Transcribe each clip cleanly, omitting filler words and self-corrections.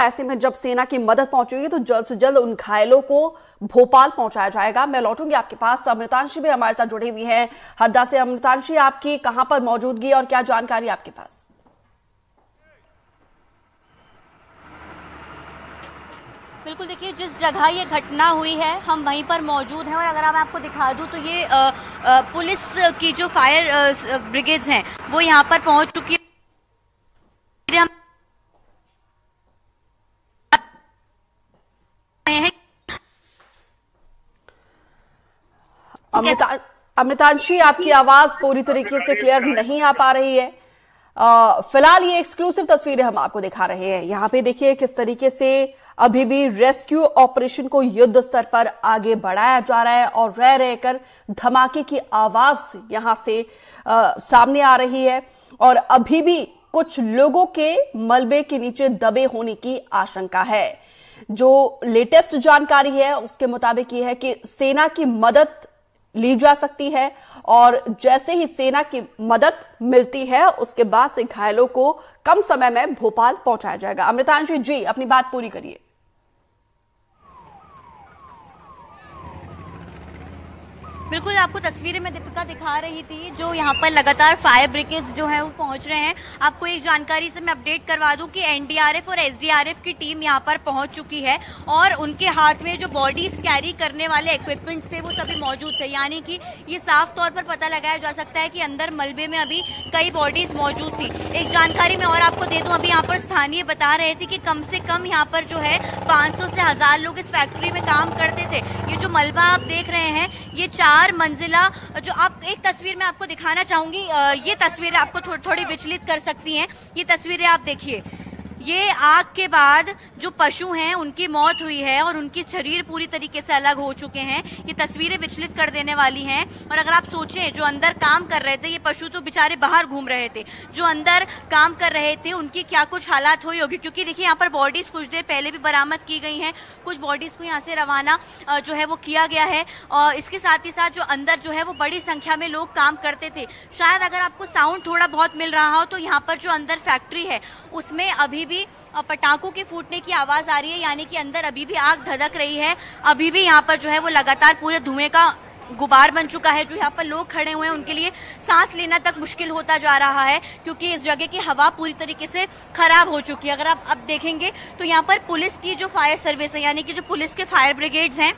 ऐसे में जब सेना की मदद पहुंचेगी तो जल्द से जल्द उन घायलों को भोपाल पहुंचाया जाएगा। मैं लौटूंगी आपके पास। अमृतांशी भी हमारे साथ जुड़ी हुई हैं हरदा से। अमृतांशी, आपकी कहां पर मौजूदगी और क्या जानकारी आपके पास? बिल्कुल, देखिए जिस जगह ये घटना हुई है हम वहीं पर मौजूद हैं और अगर मैं आपको दिखा दूं तो ये पुलिस की जो फायर ब्रिगेड्स हैं वो यहाँ पर पहुंच चुकी है। अमृतांशी, आपकी आवाज पूरी तरीके से क्लियर नहीं आ पा रही है। फिलहाल ये एक्सक्लूसिव तस्वीरें हम आपको दिखा रहे हैं। यहाँ पे देखिए किस तरीके से अभी भी रेस्क्यू ऑपरेशन को युद्ध स्तर पर आगे बढ़ाया जा रहा है और रह रहकर धमाके की आवाज यहाँ से सामने आ रही है और अभी भी कुछ लोगों के मलबे के नीचे दबे होने की आशंका है। जो लेटेस्ट जानकारी है उसके मुताबिक ये है कि सेना की मदद ली जा सकती है और जैसे ही सेना की मदद मिलती है उसके बाद से घायलों को कम समय में भोपाल पहुंचाया जाएगा। अमृतांशी जी, अपनी बात पूरी करिए। बिल्कुल, आपको तस्वीरें में दीपिका दिखा रही थी जो यहाँ पर लगातार फायर ब्रिगेड्स जो है वो पहुंच रहे हैं। आपको एक जानकारी से मैं अपडेट करवा दूं कि एनडीआरएफ और एसडीआरएफ की टीम यहाँ पर पहुंच चुकी है और उनके हाथ में जो बॉडीज कैरी करने वाले इक्विपमेंट्स थे वो सभी मौजूद थे, यानी कि ये साफ तौर पर पता लगाया जा सकता है कि अंदर मलबे में अभी कई बॉडीज मौजूद थी। एक जानकारी मैं और आपको दे दूँ, अभी यहाँ पर स्थानीय बता रहे थे कि कम से कम यहाँ पर जो है 500 से 1000 लोग इस फैक्ट्री में काम करते थे। ये जो मलबा आप देख रहे हैं ये 4 मंजिला जो आप एक तस्वीर में आपको दिखाना चाहूंगी, ये तस्वीरें आपको थोड़ी विचलित कर सकती हैं। ये तस्वीरें आप देखिए, ये आग के बाद जो पशु हैं उनकी मौत हुई है और उनके शरीर पूरी तरीके से अलग हो चुके हैं। ये तस्वीरें विचलित कर देने वाली हैं और अगर आप सोचें जो अंदर काम कर रहे थे, ये पशु तो बेचारे बाहर घूम रहे थे, जो अंदर काम कर रहे थे उनकी क्या कुछ हालात हुई होगी, क्योंकि देखिए यहाँ पर बॉडीज कुछ देर पहले भी बरामद की गई हैं। कुछ बॉडीज को यहाँ से रवाना जो है वो किया गया है और इसके साथ ही साथ जो अंदर जो है वो बड़ी संख्या में लोग काम करते थे। शायद अगर आपको साउंड थोड़ा बहुत मिल रहा हो तो यहाँ पर जो अंदर फैक्ट्री है उसमें अभी पटाखों के फूटने की आवाज आ रही है, यानी कि अंदर अभी भी आग धधक रही है। अभी भी यहाँ पर जो है वो लगातार पूरे धुएं का गुबार बन चुका है। जो यहाँ पर लोग खड़े हुए हैं उनके लिए सांस लेना तक मुश्किल होता जा रहा है क्योंकि इस जगह की हवा पूरी तरीके से खराब हो चुकी है। अगर आप अब देखेंगे तो यहाँ पर पुलिस की जो फायर सर्विस है, यानी कि जो पुलिस के फायर ब्रिगेड्स हैं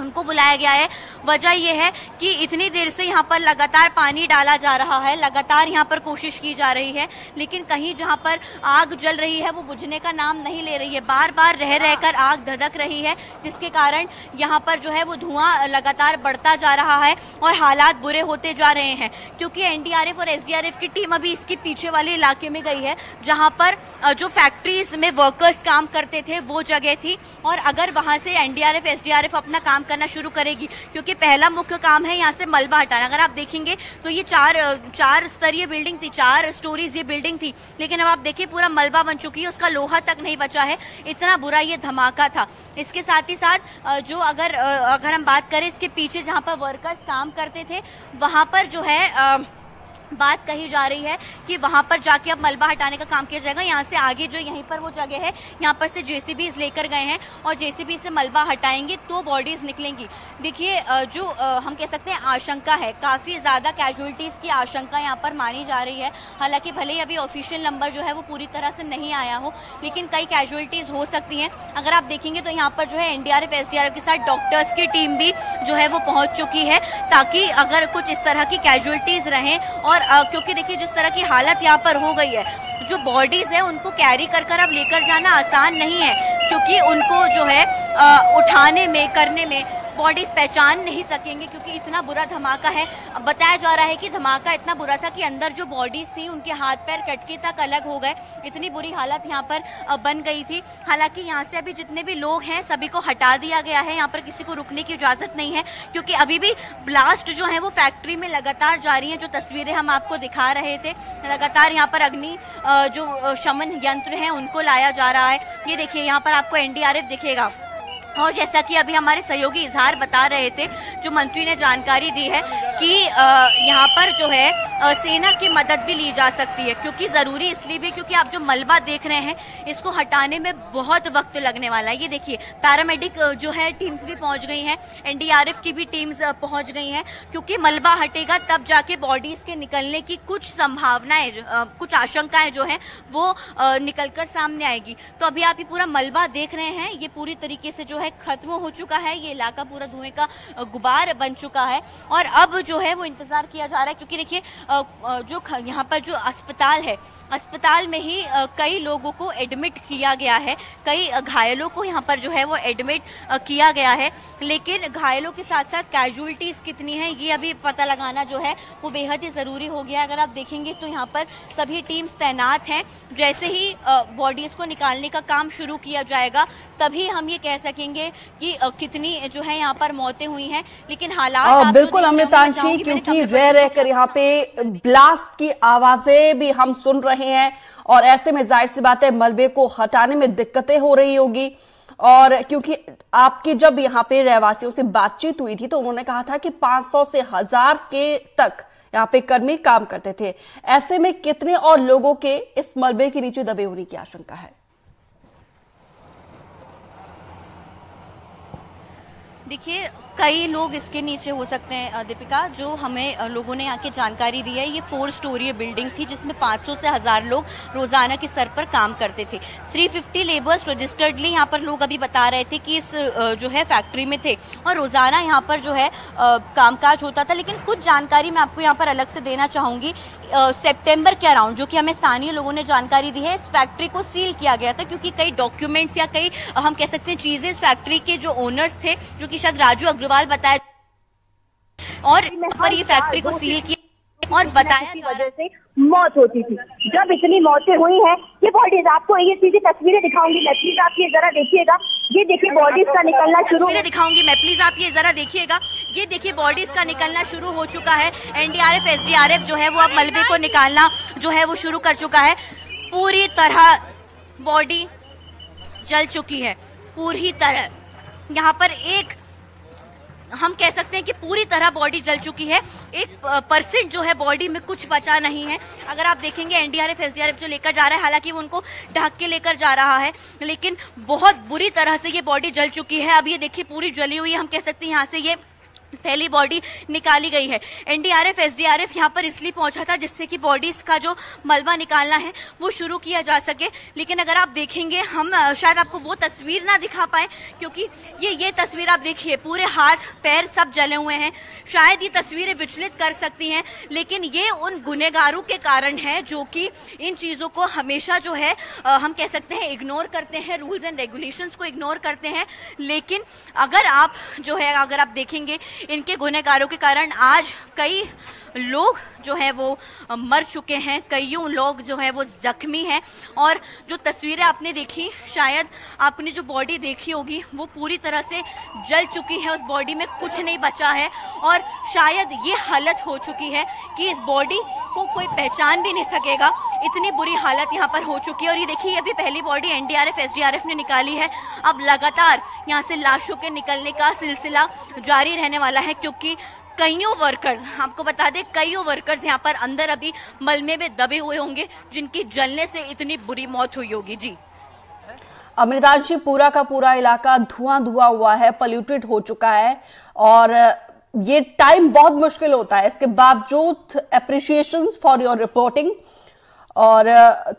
उनको बुलाया गया है। वजह यह है कि इतनी देर से यहाँ पर लगातार पानी डाला जा रहा है, लगातार यहाँ पर कोशिश की जा रही है, लेकिन कहीं जहाँ पर आग जल रही है वो बुझने का नाम नहीं ले रही है। बार बार रह रहकर आग धधक रही है जिसके कारण यहाँ पर जो है वो धुआं लगातार बढ़ता जा रहा है और हालात बुरे होते जा रहे हैं क्योंकि एनडीआरएफ और एसडीआरएफ की टीम अभी इसके पीछे वाले इलाके में गई है जहाँ पर जो फैक्ट्रीज में वर्कर्स काम करते थे वो जगह थी और अगर वहाँ से एनडीआरएफ एसडीआरएफ अपना काम करना शुरू करेगी क्योंकि पहला मुख्य काम है यहाँ से मलबा हटाना। अगर आप देखेंगे तो ये चार स्तरीय बिल्डिंग थी, 4 स्टोरीज ये बिल्डिंग थी, लेकिन अब आप देखिए पूरा मलबा बन चुकी है, उसका लोहा तक नहीं बचा है, इतना बुरा ये धमाका था। इसके साथ ही साथ जो अगर हम बात करें इसके पीछे जहाँ पर वर्कर्स काम करते थे वहाँ पर जो है बात कही जा रही है कि वहां पर जाके अब मलबा हटाने का काम किया जाएगा। यहाँ से आगे जो यहीं पर वो जगह है यहाँ पर से जेसीबीज लेकर गए हैं और जेसीबी से मलबा हटाएंगे तो बॉडीज निकलेंगी। देखिए जो हम कह सकते हैं आशंका है, काफ़ी ज़्यादा कैजुअलिटीज़ की आशंका यहाँ पर मानी जा रही है। हालांकि भले ही अभी ऑफिशियल नंबर जो है वो पूरी तरह से नहीं आया हो लेकिन कई कैजुअलिटीज़ हो सकती हैं। अगर आप देखेंगे तो यहाँ पर जो है एनडीआरएफ एसडीआरएफ के साथ डॉक्टर्स की टीम भी जो है वो पहुँच चुकी है ताकि अगर कुछ इस तरह की कैजुअलिटीज़ रहें और क्योंकि देखिए जिस तरह की हालत यहाँ पर हो गई है जो बॉडीज है उनको कैरी कर कर अब लेकर जाना आसान नहीं है क्योंकि उनको जो है उठाने में करने में बॉडीज पहचान नहीं सकेंगे क्योंकि इतना बुरा धमाका है। बताया जा रहा है कि धमाका इतना बुरा था कि अंदर जो बॉडीज थी उनके हाथ पैर कटके तक अलग हो गए, इतनी बुरी हालत यहाँ पर बन गई थी। हालांकि यहाँ से अभी जितने भी लोग हैं सभी को हटा दिया गया है, यहाँ पर किसी को रुकने की इजाज़त नहीं है क्योंकि अभी भी ब्लास्ट जो है वो फैक्ट्री में लगातार जारी है। जो तस्वीरें हम आपको दिखा रहे थे लगातार यहाँ पर अग्नि जो शमन यंत्र हैं उनको लाया जा रहा है। ये देखिए यहाँ पर आपको एनडीआरएफ दिखेगा और जैसा कि अभी हमारे सहयोगी इजहार बता रहे थे, जो मंत्री ने जानकारी दी है कि यहाँ पर जो है सेना की मदद भी ली जा सकती है, क्योंकि ज़रूरी इसलिए भी क्योंकि आप जो मलबा देख रहे हैं इसको हटाने में बहुत वक्त लगने वाला है। ये देखिए पैरामेडिक जो है टीम्स भी पहुँच गई हैं, एनडीआरएफ की भी टीम्स पहुँच गई हैं, क्योंकि मलबा हटेगा तब जाके बॉडीज के निकलने की कुछ संभावनाएं, कुछ आशंकाएं जो है वो निकल कर सामने आएगी। तो अभी आप ये पूरा मलबा देख रहे हैं, ये पूरी तरीके से जो है खत्म हो चुका है, ये इलाका पूरा धुएं का गुबार बन चुका है। और अब जो है वो इंतजार किया जा रहा है, क्योंकि देखिए जो यहाँ पर जो अस्पताल है, अस्पताल में ही कई लोगों को एडमिट किया गया है, कई घायलों को यहाँ पर जो है वो एडमिट किया गया है, लेकिन घायलों के साथ साथ कैजुअलिटीज कितनी है ये अभी पता लगाना जो है वो बेहद ही जरूरी हो गया। अगर आप देखेंगे तो यहाँ पर सभी टीम्स तैनात हैं, जैसे ही बॉडीज को निकालने का काम शुरू किया जाएगा तभी हम ये कह सकेंगे कि कितनी जो है यहाँ पर मौतें हुई हैं। लेकिन हालात बिल्कुल अमृतांशी, क्योंकि रह कर यहाँ पे ब्लास्ट की आवाजें भी हम सुन रहे हैं, और ऐसे में जाहिर सी बात है मलबे को हटाने में दिक्कतें हो रही होगी। और क्योंकि आपकी जब यहाँ पे रहवासियों से बातचीत हुई थी तो उन्होंने कहा था कि 500 से 1000 के तक यहाँ पे कर्मी काम करते थे, ऐसे में कितने और लोगों के इस मलबे के नीचे दबे होने की आशंका है? देखिए कई लोग इसके नीचे हो सकते हैं दीपिका, जो हमें लोगों ने यहाँ की जानकारी दी है। ये 4 स्टोरी बिल्डिंग थी जिसमें 500 से 1000 लोग रोजाना के सर पर काम करते थे। 350 लेबर्स रजिस्टर्डली यहाँ पर लोग अभी बता रहे थे कि इस जो है फैक्ट्री में थे और रोजाना यहाँ पर जो है कामकाज होता था। लेकिन कुछ जानकारी मैं आपको यहाँ पर अलग से देना चाहूँगी। सेप्टेम्बर के अराउंड जो कि हमें स्थानीय लोगों ने जानकारी दी है, इस फैक्ट्री को सील किया गया था, क्योंकि कई डॉक्यूमेंट्स या कई हम कह सकते हैं चीजें इस फैक्ट्री के जो ओनर्स थे, जो कि शायद राजू अग्रवाल बताया, और पर ये फैक्ट्री को सील किया और बताया की वजह से मौत होती थी। जब इतनी मौतें हुई हैं, ये बॉडीज आपको ये चीजें तस्वीरें दिखाऊंगी मैं, प्लीज आप ये जरा देखिएगा। ये देखिए बॉडीज का निकलना शुरू, दिखाऊंगी मैं, प्लीज आप ये जरा देखिएगा। ये देखिए बॉडीज का निकलना शुरू हो चुका है। एनडीआरएफ एसडीआरएफ जो है वो अब मलबे को निकालना जो है वो शुरू कर चुका है। पूरी तरह बॉडी जल चुकी है, पूरी तरह यहाँ पर एक हम कह सकते हैं कि पूरी तरह बॉडी जल चुकी है, 1% जो है बॉडी में कुछ बचा नहीं है। अगर आप देखेंगे एनडीआरएफ एसडीआरएफ जो लेकर जा रहा है, हालांकि वो उनको ढक के लेकर जा रहा है, लेकिन बहुत बुरी तरह से ये बॉडी जल चुकी है। अब ये देखिए पूरी जली हुई, हम कह सकते हैं यहाँ से ये पहली बॉडी निकाली गई है। एनडीआरएफ एसडीआरएफ यहाँ पर इसलिए पहुंचा था जिससे कि बॉडीज का जो मलबा निकालना है वो शुरू किया जा सके। लेकिन अगर आप देखेंगे, हम शायद आपको वो तस्वीर ना दिखा पाए, क्योंकि ये तस्वीर आप देखिए, पूरे हाथ पैर सब जले हुए हैं। शायद ये तस्वीरें विचलित कर सकती हैं, लेकिन ये उन गुनहगारों के कारण है जो कि इन चीज़ों को हमेशा जो है हम कह सकते हैं इग्नोर करते हैं, रूल्स एंड रेगुलेशंस को इग्नोर करते हैं। लेकिन अगर आप जो है अगर आप देखेंगे इनके गुनहगारों के कारण आज कई लोग जो है वो मर चुके हैं, कईयों लोग जो है वो जख्मी हैं। और जो तस्वीरें आपने देखी, शायद आपने जो बॉडी देखी होगी वो पूरी तरह से जल चुकी है, उस बॉडी में कुछ नहीं बचा है। और शायद ये हालत हो चुकी है कि इस बॉडी को कोई पहचान भी नहीं सकेगा, इतनी बुरी हालत यहाँ पर हो चुकी है। और ये देखिए ये भी पहली बॉडी एनडीआरएफ एसडीआरएफ ने निकाली है। अब लगातार यहाँ से लाशों के निकलने का सिलसिला जारी रहने वाला है, क्योंकि कईयों वर्कर्स, आपको बता दें कईयों वर्कर्स यहाँ पर अंदर अभी मलबे में दबे हुए होंगे, जिनकी जलने से इतनी बुरी मौत हुई होगी। जी अमृतांशी, पूरा का पूरा इलाका धुआं हुआ है, पॉल्यूटेड हो चुका है, और ये टाइम बहुत मुश्किल होता है। इसके बावजूद एप्रिशिएशन फॉर योर रिपोर्टिंग, और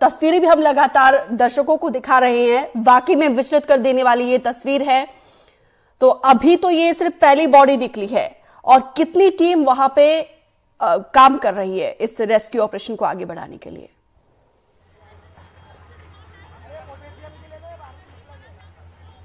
तस्वीरें भी हम लगातार दर्शकों को दिखा रहे हैं। वाकई में विचलित कर देने वाली ये तस्वीर है। तो अभी तो ये सिर्फ पहली बॉडी निकली है, और कितनी टीम वहां पे काम कर रही है इस रेस्क्यू ऑपरेशन को आगे बढ़ाने के लिए?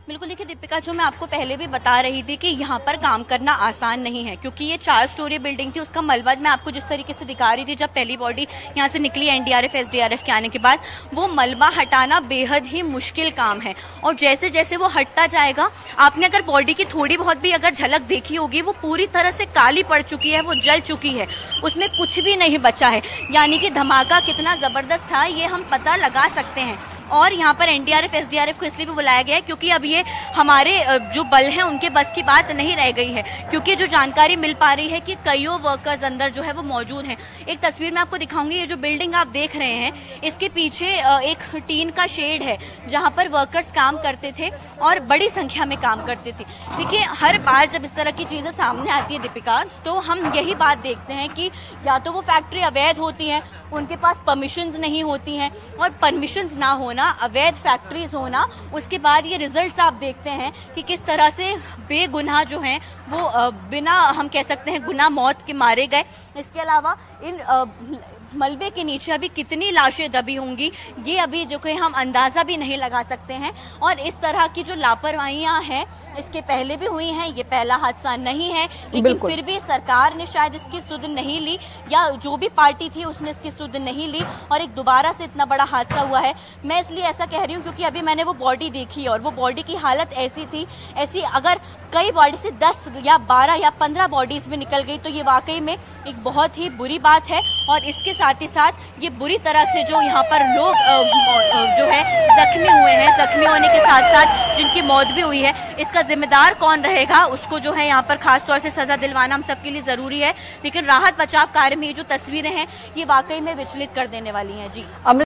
बिल्कुल, देखिए दीपिका, जो मैं आपको पहले भी बता रही थी कि यहाँ पर काम करना आसान नहीं है, क्योंकि ये 4 स्टोरी बिल्डिंग थी, उसका मलबा मैं आपको जिस तरीके से दिखा रही थी। जब पहली बॉडी यहाँ से निकली एनडीआरएफ एसडीआरएफ के आने के बाद, वो मलबा हटाना बेहद ही मुश्किल काम है, और जैसे जैसे वो हटता जाएगा, आपने अगर बॉडी की थोड़ी बहुत भी अगर झलक देखी होगी, वो पूरी तरह से काली पड़ चुकी है, वो जल चुकी है, उसमें कुछ भी नहीं बचा है। यानी कि धमाका कितना ज़बरदस्त था ये हम पता लगा सकते हैं। और यहाँ पर एनडीआरएफ एसडीआरएफ को इसलिए भी बुलाया गया है क्योंकि अब ये हमारे जो बल हैं उनके बस की बात नहीं रह गई है, क्योंकि जो जानकारी मिल पा रही है कि कईयों वर्कर्स अंदर जो है वो मौजूद हैं। एक तस्वीर मैं आपको दिखाऊंगी, ये जो बिल्डिंग आप देख रहे हैं इसके पीछे एक टीन का शेड है जहाँ पर वर्कर्स काम करते थे और बड़ी संख्या में काम करते थे। देखिए हर बार जब इस तरह की चीजें सामने आती है दीपिका, तो हम यही बात देखते हैं कि या तो वो फैक्ट्री अवैध होती है, उनके पास परमिशंस नहीं होती हैं, और परमिशंस ना होना, अवैध फैक्ट्रीज होना, उसके बाद ये रिजल्ट्स आप देखते हैं कि किस तरह से बेगुनाह जो हैं वो बिना हम कह सकते हैं गुनाह मौत के मारे गए। इसके अलावा इन मलबे के नीचे अभी कितनी लाशें दबी होंगी ये अभी जो कि हम अंदाज़ा भी नहीं लगा सकते हैं। और इस तरह की जो लापरवाहियां हैं इसके पहले भी हुई हैं, ये पहला हादसा नहीं है, लेकिन फिर भी सरकार ने शायद इसकी सुध नहीं ली, या जो भी पार्टी थी उसने इसकी सुध नहीं ली और एक दोबारा से इतना बड़ा हादसा हुआ है। मैं इसलिए ऐसा कह रही हूँ क्योंकि अभी मैंने वो बॉडी देखी और वो बॉडी की हालत ऐसी थी, ऐसी अगर कई बॉडी से 10 या 12 या 15 बॉडीज भी निकल गई तो ये वाकई में एक बहुत ही बुरी बात है। और इसके साथ ही साथ ये बुरी तरह से जो यहाँ पर लोग जो है जख्मी हुए हैं, जख्मी होने के साथ साथ जिनकी मौत भी हुई है, इसका जिम्मेदार कौन रहेगा उसको जो है यहाँ पर खास तौर से सजा दिलवाना हम सबके लिए जरूरी है। लेकिन राहत बचाव कार्य में ये जो तस्वीरें हैं ये वाकई में विचलित कर देने वाली हैं। जी।